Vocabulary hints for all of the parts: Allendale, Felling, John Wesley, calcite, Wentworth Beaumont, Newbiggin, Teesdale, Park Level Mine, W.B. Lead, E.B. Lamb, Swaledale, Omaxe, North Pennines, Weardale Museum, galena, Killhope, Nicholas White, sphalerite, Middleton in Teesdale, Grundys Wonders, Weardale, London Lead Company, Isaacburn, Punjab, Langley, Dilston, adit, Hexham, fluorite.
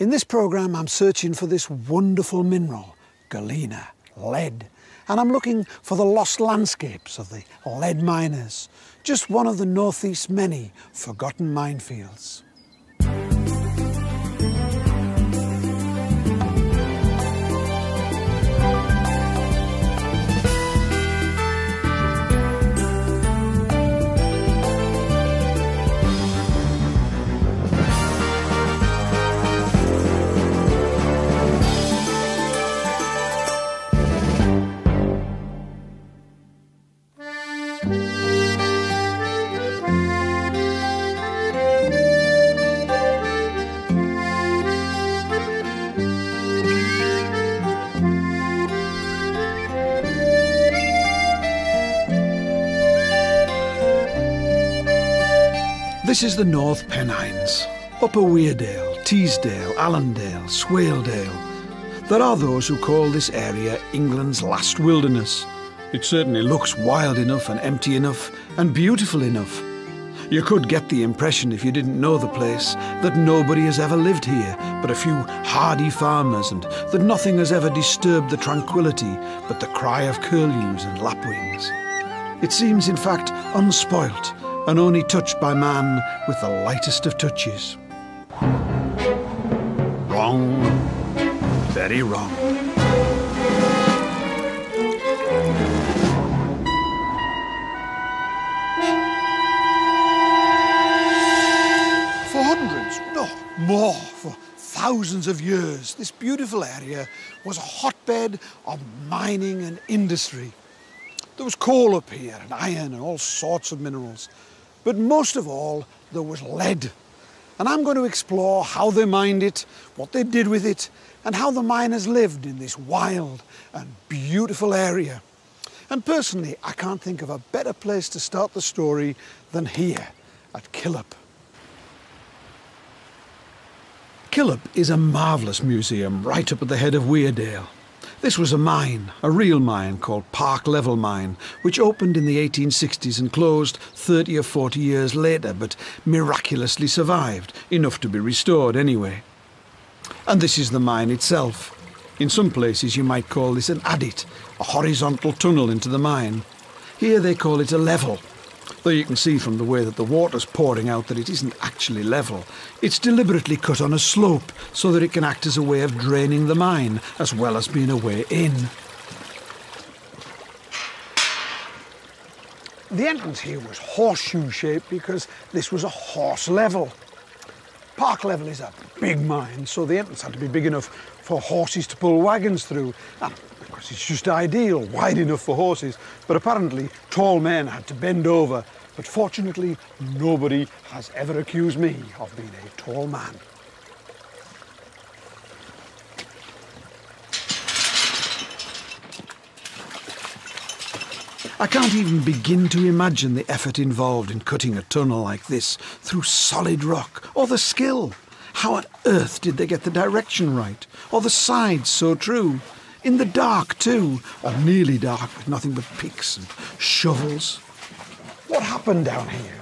In this programme, I'm searching for this wonderful mineral, galena, lead, and I'm looking for the lost landscapes of the lead miners, just one of the northeast's many forgotten minefields. This is the North Pennines, Upper Weardale, Teesdale, Allendale, Swaledale. There are those who call this area England's last wilderness. It certainly looks wild enough and empty enough and beautiful enough. You could get the impression, if you didn't know the place, that nobody has ever lived here but a few hardy farmers, and that nothing has ever disturbed the tranquility but the cry of curlews and lapwings. It seems, in fact, unspoilt, and only touched by man with the lightest of touches. Wrong. Very wrong. For hundreds, no more, for thousands of years, this beautiful area was a hotbed of mining and industry. There was coal up here, and iron, and all sorts of minerals. But most of all, there was lead. And I'm going to explore how they mined it, what they did with it, and how the miners lived in this wild and beautiful area. And personally, I can't think of a better place to start the story than here at Killhope. Killhope is a marvellous museum right up at the head of Weardale. This was a mine, a real mine called Park Level Mine, which opened in the 1860s and closed 30 or 40 years later, but miraculously survived, enough to be restored anyway. And this is the mine itself. In some places you might call this an adit, a horizontal tunnel into the mine. Here they call it a level, though you can see from the way that the water's pouring out that it isn't actually level. It's deliberately cut on a slope so that it can act as a way of draining the mine, as well as being a way in. The entrance here was horseshoe-shaped because this was a horse level. Park Level is a big mine, so the entrance had to be big enough for horses to pull wagons through. And of course, it's just ideal, wide enough for horses, but apparently tall men had to bend over. But fortunately, nobody has ever accused me of being a tall man. I can't even begin to imagine the effort involved in cutting a tunnel like this through solid rock, or the skill. How on earth did they get the direction right, or the sides so true? In the dark too, or nearly dark, with nothing but picks and shovels. What happened down here,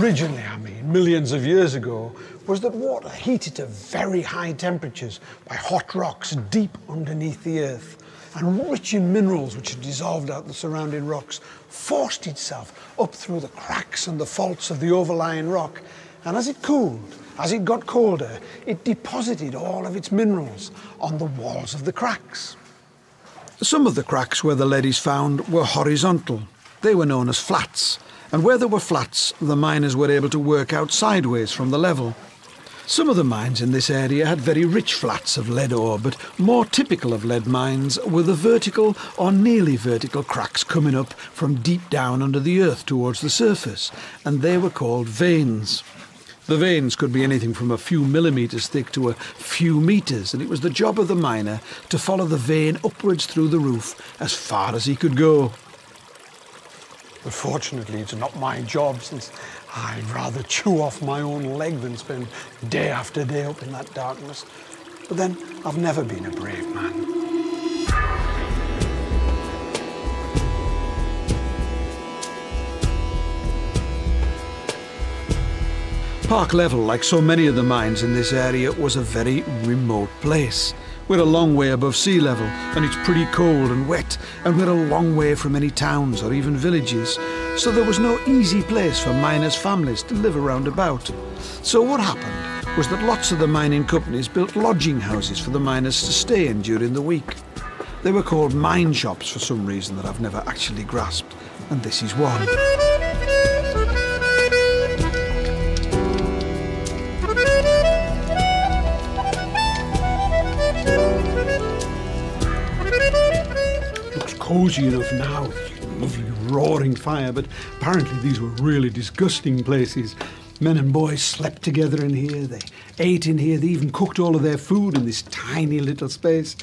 originally, I mean, millions of years ago, was that water heated to very high temperatures by hot rocks deep underneath the earth, and rich in minerals which had dissolved out the surrounding rocks, forced itself up through the cracks and the faults of the overlying rock. And as it cooled, as it got colder, it deposited all of its minerals on the walls of the cracks. Some of the cracks where the lead is found were horizontal. They were known as flats. And where there were flats, the miners were able to work out sideways from the level. Some of the mines in this area had very rich flats of lead ore, but more typical of lead mines were the vertical or nearly vertical cracks coming up from deep down under the earth towards the surface, and they were called veins. The veins could be anything from a few millimetres thick to a few metres, and it was the job of the miner to follow the vein upwards through the roof as far as he could go. But fortunately, it's not my job, since I'd rather chew off my own leg than spend day after day up in that darkness. But then, I've never been a brave man. Park Level, like so many of the mines in this area, was a very remote place. We're a long way above sea level, and it's pretty cold and wet, and we're a long way from any towns or even villages, so there was no easy place for miners' families to live around about. So what happened was that lots of the mining companies built lodging houses for the miners to stay in during the week. They were called mine shops for some reason that I've never actually grasped, and this is one. Cozy enough now, lovely roaring fire, but apparently these were really disgusting places. Men and boys slept together in here, they ate in here, they even cooked all of their food in this tiny little space.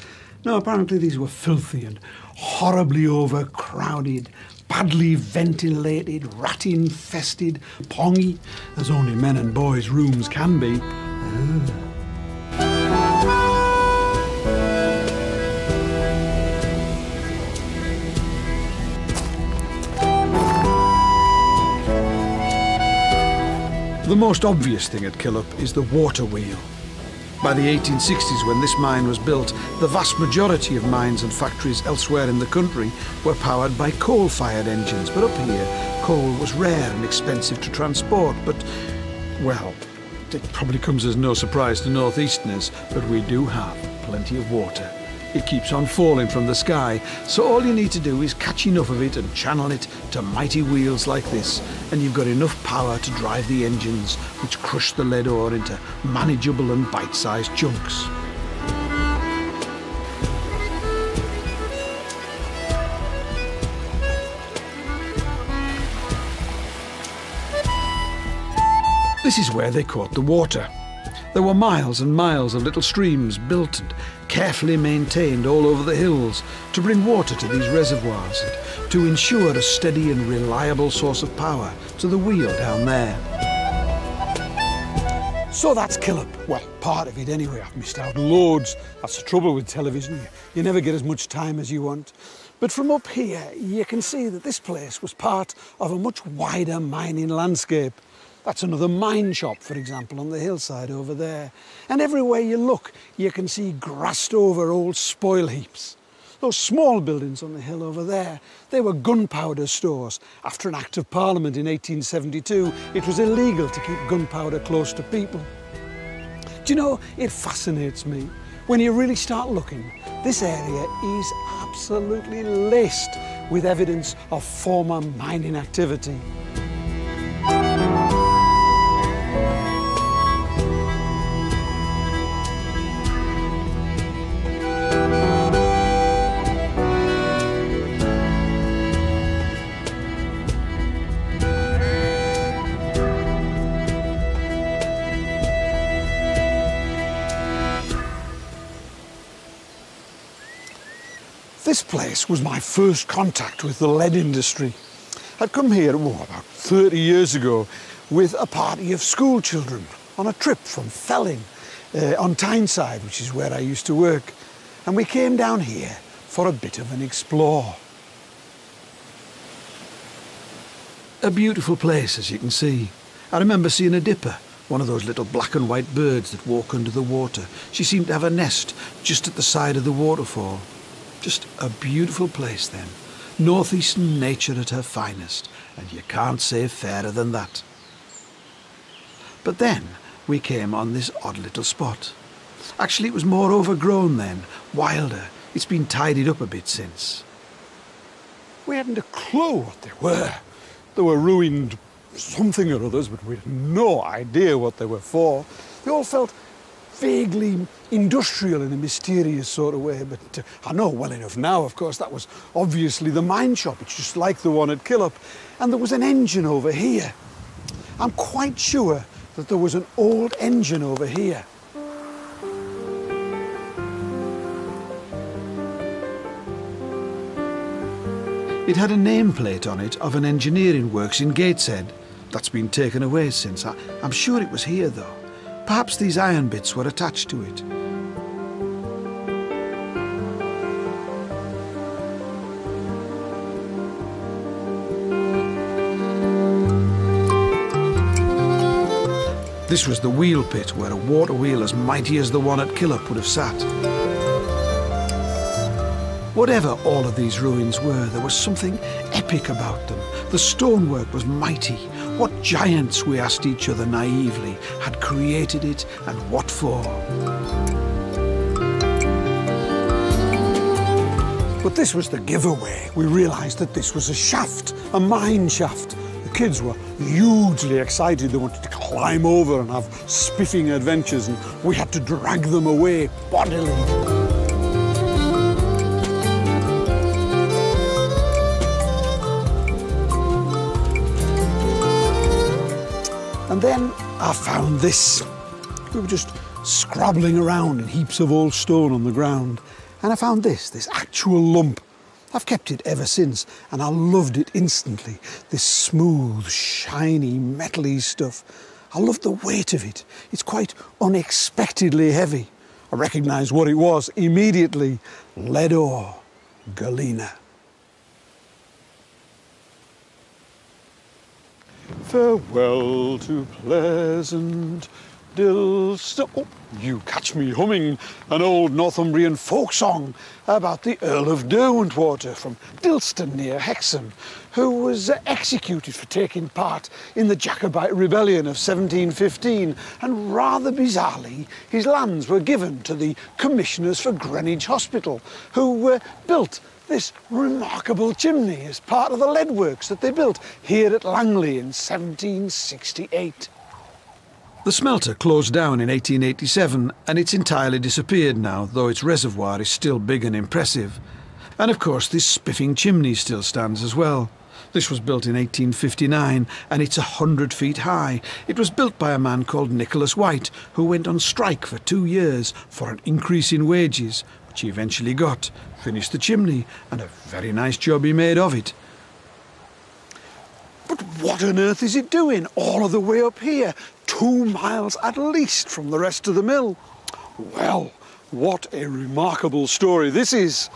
No, apparently these were filthy and horribly overcrowded, badly ventilated, rat-infested, pongy, as only men and boys' rooms can be. Ugh. The most obvious thing at Killhope is the water wheel. By the 1860s, when this mine was built, the vast majority of mines and factories elsewhere in the country were powered by coal-fired engines, but up here, coal was rare and expensive to transport, but, well, it probably comes as no surprise to northeasterners, but we do have plenty of water. It keeps on falling from the sky, so all you need to do is catch enough of it and channel it to mighty wheels like this, and you've got enough power to drive the engines, which crush the lead ore into manageable and bite-sized chunks. This is where they caught the water. There were miles and miles of little streams built and carefully maintained all over the hills to bring water to these reservoirs and to ensure a steady and reliable source of power to the wheel down there. So that's Killhope. Well, part of it anyway. I've missed out loads. That's the trouble with television. You never get as much time as you want. But from up here, you can see that this place was part of a much wider mining landscape. That's another mine shop, for example, on the hillside over there. And everywhere you look, you can see grassed over old spoil heaps. Those small buildings on the hill over there, they were gunpowder stores. After an Act of Parliament in 1872, it was illegal to keep gunpowder close to people. Do you know, it fascinates me. When you really start looking, this area is absolutely laced with evidence of former mining activity. This place was my first contact with the lead industry. I'd come here about 30 years ago with a party of school children on a trip from Felling on Tyneside, which is where I used to work. And we came down here for a bit of an explore. A beautiful place, as you can see. I remember seeing a dipper, one of those little black and white birds that walk under the water. She seemed to have a nest just at the side of the waterfall. Just a beautiful place then. Northeastern nature at her finest, and you can't say fairer than that. But then we came on this odd little spot. Actually, it was more overgrown then, wilder. It's been tidied up a bit since. We hadn't a clue what they were. They were ruined something or others, but we had no idea what they were for. They all felt vaguely industrial in a mysterious sort of way, but I know well enough now, of course, that was obviously the mine shop. It's just like the one at Killhope. And there was an engine over here. I'm quite sure that there was an old engine over here. It had a nameplate on it of an engineering works in Gateshead. That's been taken away since. I'm sure it was here, though. Perhaps these iron bits were attached to it. This was the wheel pit where a water wheel as mighty as the one at Killhope would have sat. Whatever all of these ruins were, there was something epic about them. The stonework was mighty. What giants, we asked each other naively, had created it and what for? But this was the giveaway. We realised that this was a shaft, a mine shaft. The kids were hugely excited. They wanted to climb over and have spiffing adventures, and we had to drag them away bodily. And then I found this. We were just scrabbling around in heaps of old stone on the ground, and I found this actual lump. I've kept it ever since, and I loved it instantly. This smooth, shiny, metal-y stuff. I loved the weight of it. It's quite unexpectedly heavy. I recognised what it was immediately. Lead ore, galena. Farewell to pleasant Dilston. Oh, you catch me humming an old Northumbrian folk song about the Earl of Derwentwater from Dilston near Hexham, who was executed for taking part in the Jacobite rebellion of 1715, and rather bizarrely his lands were given to the commissioners for Greenwich Hospital, who built this remarkable chimney as part of the leadworks that they built here at Langley in 1768. The smelter closed down in 1887 and it's entirely disappeared now, though its reservoir is still big and impressive. And of course this spiffing chimney still stands as well. This was built in 1859 and it's 100 feet high. It was built by a man called Nicholas White, who went on strike for 2 years for an increase in wages, which he eventually got, finished the chimney, and a very nice job he made of it. But what on earth is it doing all of the way up here, 2 miles at least from the rest of the mill? Well, what a remarkable story this is.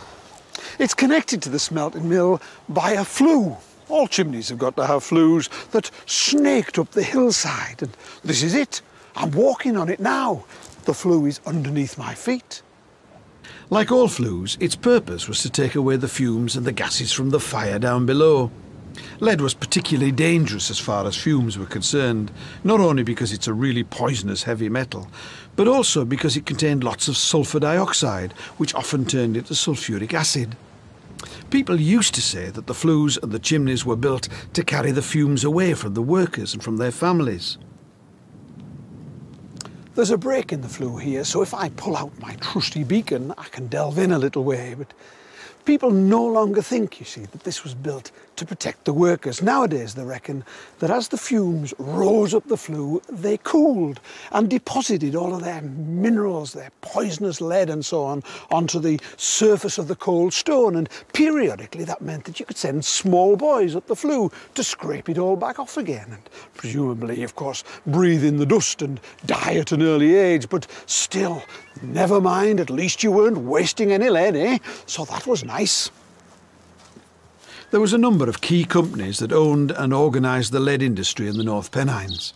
It's connected to the smelting mill by a flue. All chimneys have got to have flues that snaked up the hillside, and this is it. I'm walking on it now. The flue is underneath my feet. Like all flues, its purpose was to take away the fumes and the gases from the fire down below. Lead was particularly dangerous as far as fumes were concerned, not only because it's a really poisonous heavy metal, but also because it contained lots of sulfur dioxide, which often turned into sulfuric acid. People used to say that the flues and the chimneys were built to carry the fumes away from the workers and from their families. There's a break in the flue here, so if I pull out my trusty beacon, I can delve in a little way, but people no longer think, you see, that this was built to protect the workers. Nowadays, they reckon that as the fumes rose up the flue, they cooled and deposited all of their minerals, their poisonous lead and so on, onto the surface of the cold stone. And periodically, that meant that you could send small boys up the flue to scrape it all back off again. And presumably, of course, breathe in the dust and die at an early age. But still, never mind, at least you weren't wasting any lead, eh? So that was nice. There was a number of key companies that owned and organised the lead industry in the North Pennines.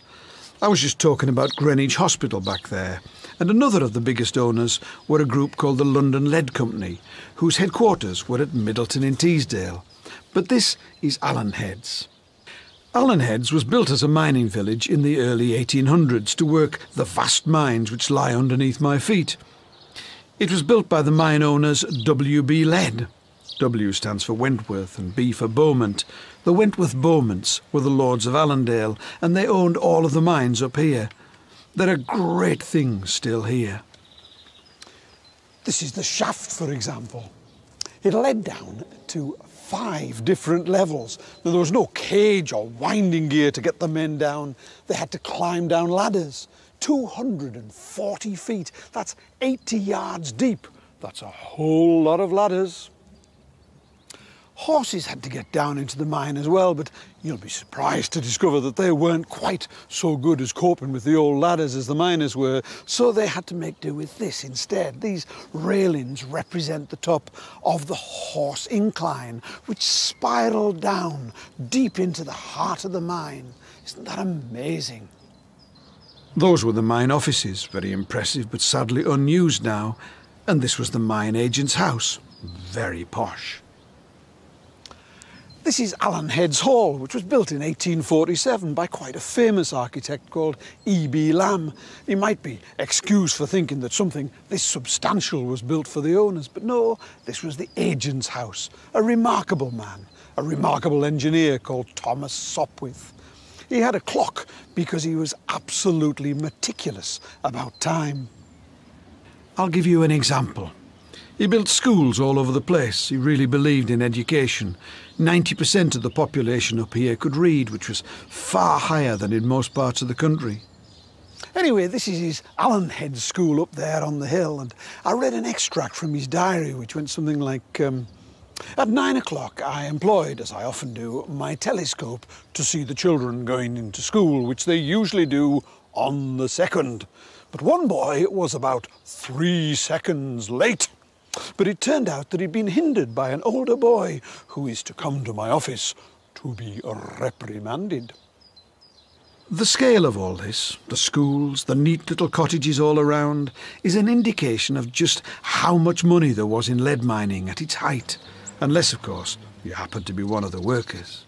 I was just talking about Greenwich Hospital back there, and another of the biggest owners were a group called the London Lead Company, whose headquarters were at Middleton in Teesdale. But this is Allenheads. Allenheads was built as a mining village in the early 1800s to work the vast mines which lie underneath my feet. It was built by the mine owners W.B. Lead. W stands for Wentworth and B for Beaumont. The Wentworth Beaumonts were the lords of Allendale, and they owned all of the mines up here. There are great things still here. This is the shaft, for example. It led down to 5 different levels. Now, there was no cage or winding gear to get the men down. They had to climb down ladders. 240 feet, that's 80 yards deep. That's a whole lot of ladders. Horses had to get down into the mine as well, but you'll be surprised to discover that they weren't quite so good as coping with the old ladders as the miners were, so they had to make do with this instead. These railings represent the top of the horse incline, which spiraled down deep into the heart of the mine. Isn't that amazing? Those were the mine offices, very impressive but sadly unused now, and this was the mine agent's house, very posh. This is Allenheads Hall, which was built in 1847 by quite a famous architect called E.B. Lamb. He might be excused for thinking that something this substantial was built for the owners, but no, this was the agent's house. A remarkable man, a remarkable engineer called Thomas Sopwith. He had a clock because he was absolutely meticulous about time. I'll give you an example. He built schools all over the place. He really believed in education. 90% of the population up here could read, which was far higher than in most parts of the country. Anyway, this is his Allenhead school up there on the hill, and I read an extract from his diary which went something like, at 9 o'clock I employed, as I often do, my telescope to see the children going into school, which they usually do on the 2nd. But one boy was about 3 seconds late. But it turned out that he'd been hindered by an older boy who is to come to my office to be reprimanded. The scale of all this, the schools, the neat little cottages all around, is an indication of just how much money there was in lead mining at its height, unless, of course, you happened to be one of the workers.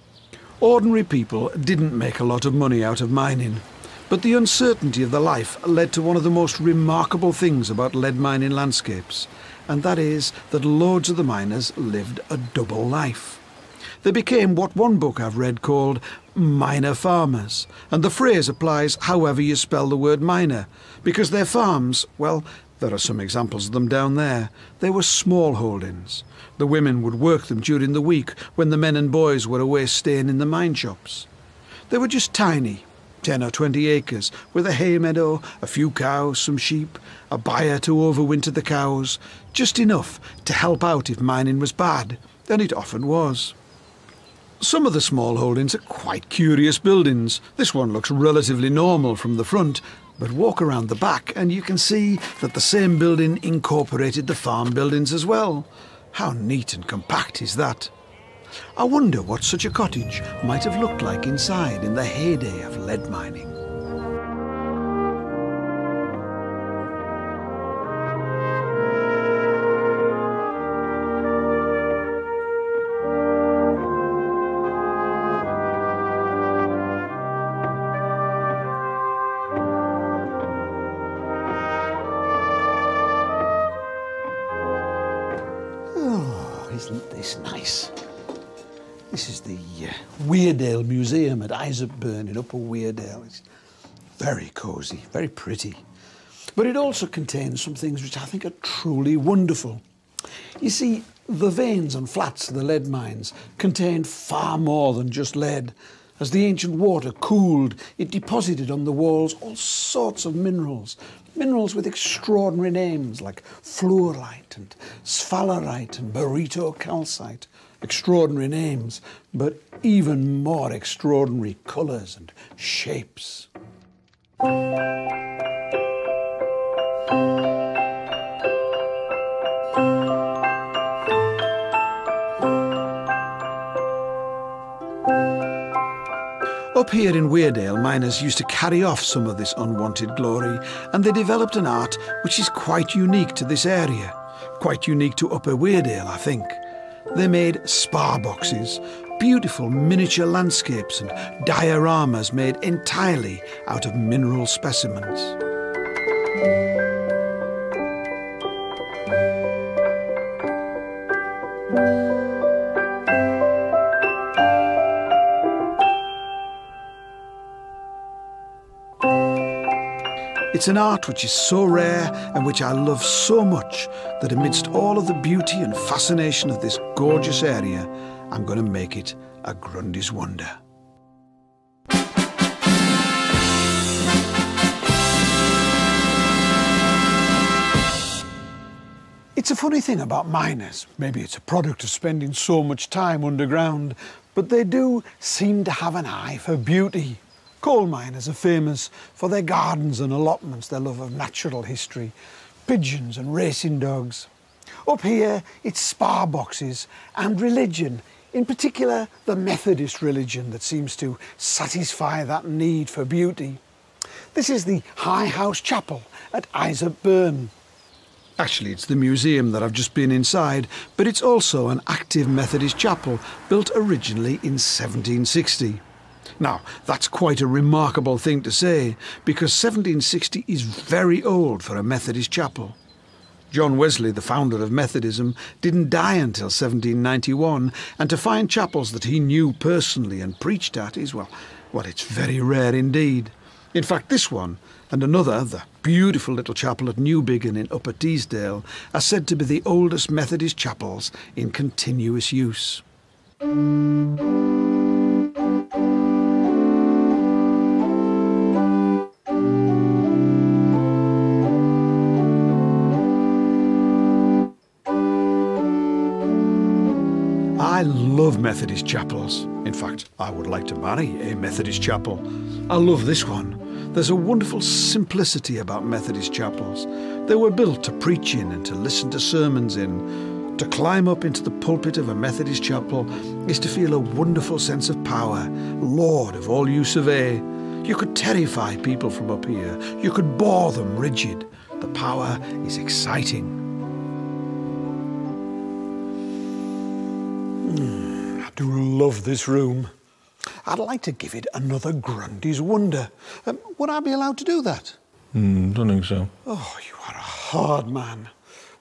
Ordinary people didn't make a lot of money out of mining, but the uncertainty of the life led to one of the most remarkable things about lead mining landscapes, and that is that loads of the miners lived a double life. They became what one book I've read called miner farmers, and the phrase applies however you spell the word miner, because their farms, well, there are some examples of them down there, they were small holdings. The women would work them during the week when the men and boys were away staying in the mine shops. They were just tiny, 10 or 20 acres, with a hay meadow, a few cows, some sheep, a byre to overwinter the cows, just enough to help out if mining was bad, and it often was. Some of the small holdings are quite curious buildings. This one looks relatively normal from the front, but walk around the back and you can see that the same building incorporated the farm buildings as well. How neat and compact is that? I wonder what such a cottage might have looked like inside in the heyday of lead mining. Oh, isn't this nice? This is the Weardale Museum at Isaacburn in Upper Weardale. It's very cosy, very pretty. But it also contains some things which I think are truly wonderful. You see, the veins and flats of the lead mines contained far more than just lead. As the ancient water cooled, it deposited on the walls all sorts of minerals. Minerals with extraordinary names like fluorite and sphalerite and barite calcite. Extraordinary names, but even more extraordinary colours and shapes. Up here in Weardale, miners used to carry off some of this unwanted glory, and they developed an art which is quite unique to this area, quite unique to Upper Weardale, I think. They made spar boxes, beautiful miniature landscapes and dioramas made entirely out of mineral specimens. It's an art which is so rare and which I love so much that amidst all of the beauty and fascination of this gorgeous area, I'm going to make it a Grundy's wonder. It's a funny thing about miners. Maybe it's a product of spending so much time underground, but they do seem to have an eye for beauty. Coal miners are famous for their gardens and allotments, their love of natural history, pigeons and racing dogs. Up here, it's spar boxes and religion, in particular the Methodist religion that seems to satisfy that need for beauty. This is the High House Chapel at Isaacburn. Actually, it's the museum that I've just been inside, but it's also an active Methodist chapel built originally in 1760. Now, that's quite a remarkable thing to say, because 1760 is very old for a Methodist chapel. John Wesley, the founder of Methodism, didn't die until 1791, and to find chapels that he knew personally and preached at is, well, it's very rare indeed. In fact, this one and another, the beautiful little chapel at Newbiggin in Upper Teesdale, are said to be the oldest Methodist chapels in continuous use. I love Methodist chapels. In fact, I would like to marry a Methodist chapel. I love this one. There's a wonderful simplicity about Methodist chapels. They were built to preach in and to listen to sermons in. To climb up into the pulpit of a Methodist chapel is to feel a wonderful sense of power, Lord of all you survey. You could terrify people from up here. You could bore them rigid. The power is exciting. I do love this room. I'd like to give it another Grundy's Wonder. Would I be allowed to do that? Don't think so. Oh, you are a hard man.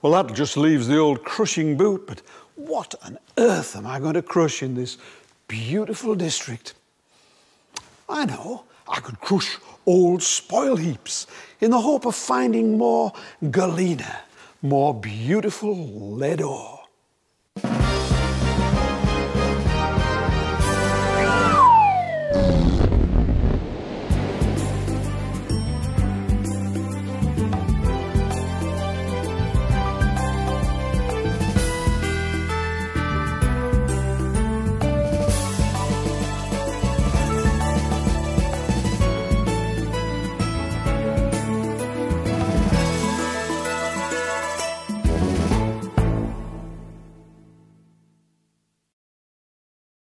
Well, that just leaves the old crushing boot, but what on earth am I going to crush in this beautiful district? I know, I could crush old spoil heaps in the hope of finding more galena, more beautiful lead ore.